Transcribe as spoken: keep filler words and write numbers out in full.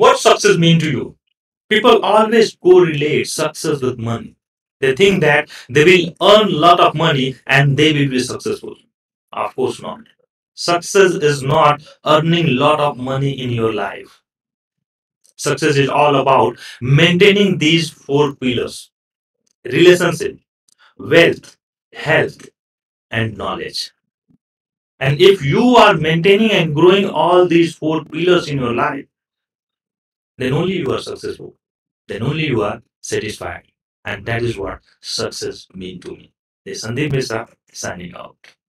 What success mean to you? People always correlate success with money. They think that they will earn a lot of money and they will be successful. Of course not. Success is not earning a lot of money in your life. Success is all about maintaining these four pillars: relationship, wealth, health, and knowledge. And if you are maintaining and growing all these four pillars in your life, then only you are successful. Then only you are satisfied. And that is what success means to me. This is Sandeep Mishra signing out.